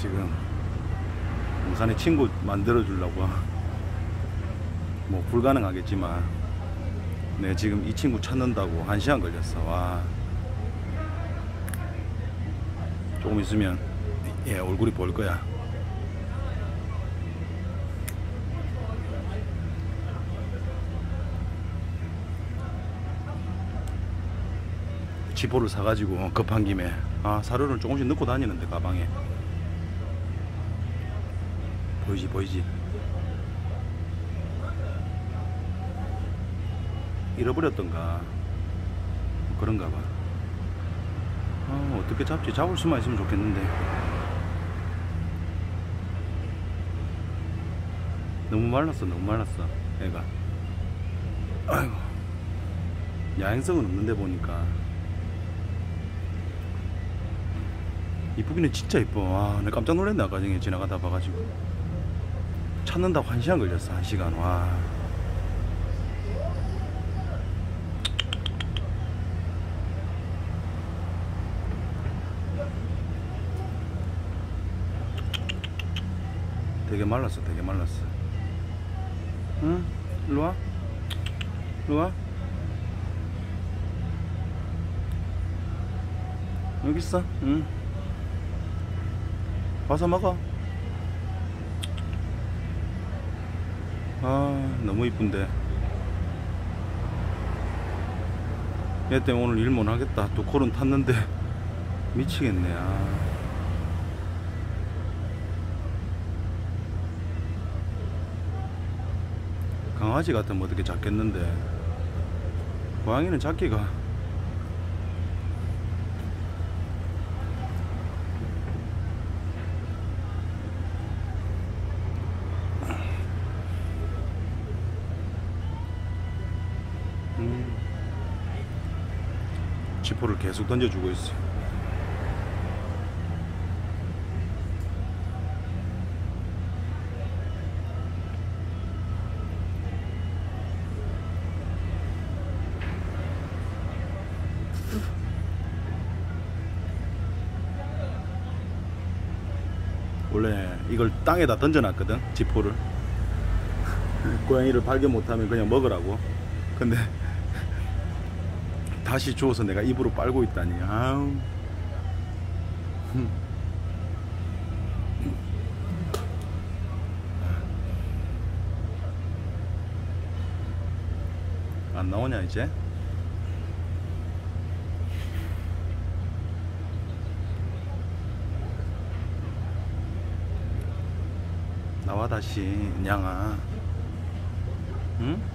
지금 용산에 친구 만들어 주려고 뭐 불가능하겠지만 네 지금 이 친구 찾는다고 1시간 걸렸어. 와 조금 있으면 예 얼굴이 보일 거야. 지포를 사가지고 급한 김에 아 사료를 조금씩 넣고 다니는데 가방에 보이지 보이지 잃어버렸던가 그런가 봐. 아, 어떻게 잡지? 잡을 수만 있으면 좋겠는데 너무 말랐어 너무 말랐어 애가. 아이고 야행성은 없는데 보니까 이쁘기는 진짜 이뻐. 아, 나 깜짝 놀랐네 아까 전에 지나가다 봐가지고. 찾는다고 1시간 걸렸어 1시간. 와 되게 말랐어 되게 말랐어. 응? 일로와 일로와 여기 있어. 응 와서 먹어. 아 너무 이쁜데 얘 때문에 오늘 일 못하겠다. 또 코론 탔는데 미치겠네. 아. 강아지 같으면 어떻게 잡겠는데 고양이는 잡기가 지포를 계속 던져주고 있어요. 원래 이걸 땅에다 던져놨거든 지포를. 고양이를 발견 못하면 그냥 먹으라고. 근데 다시 주워서 내가 입으로 빨고 있다니. 아우. 안 나오냐 이제? 나와 다시 냥아. 응?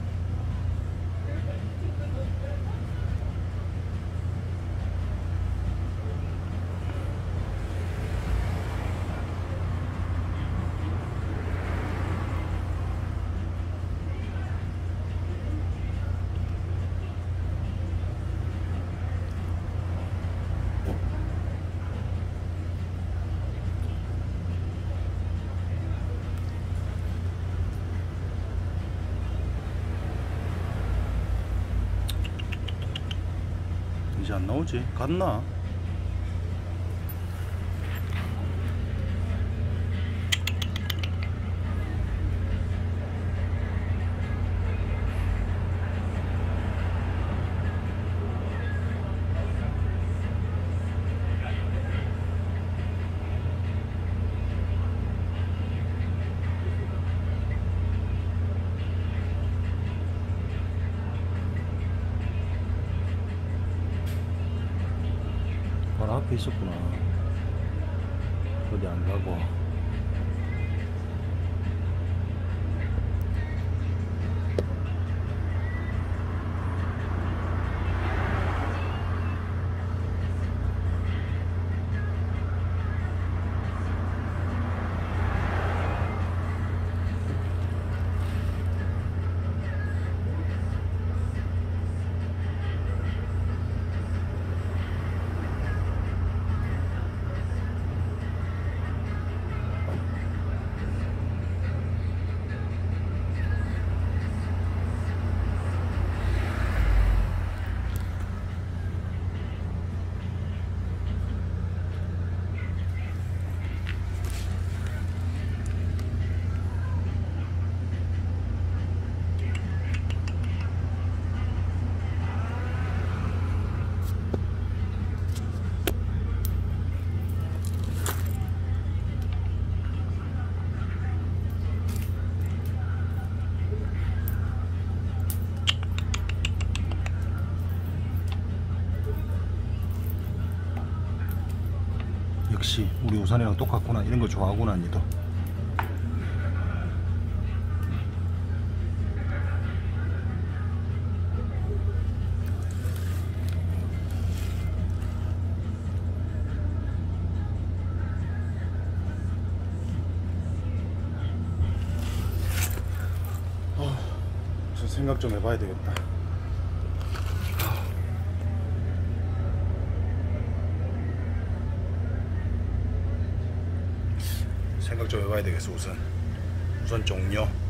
이제 안 나오지? 갔나? 앞에 있었구나. 어디 안 가고. 역시 우리 우산이랑 똑같구나. 이런 거 좋아하구나 니도. 저 생각 좀 해봐야 되겠다. 생각 좀 해봐야 되겠어. 우선 종료.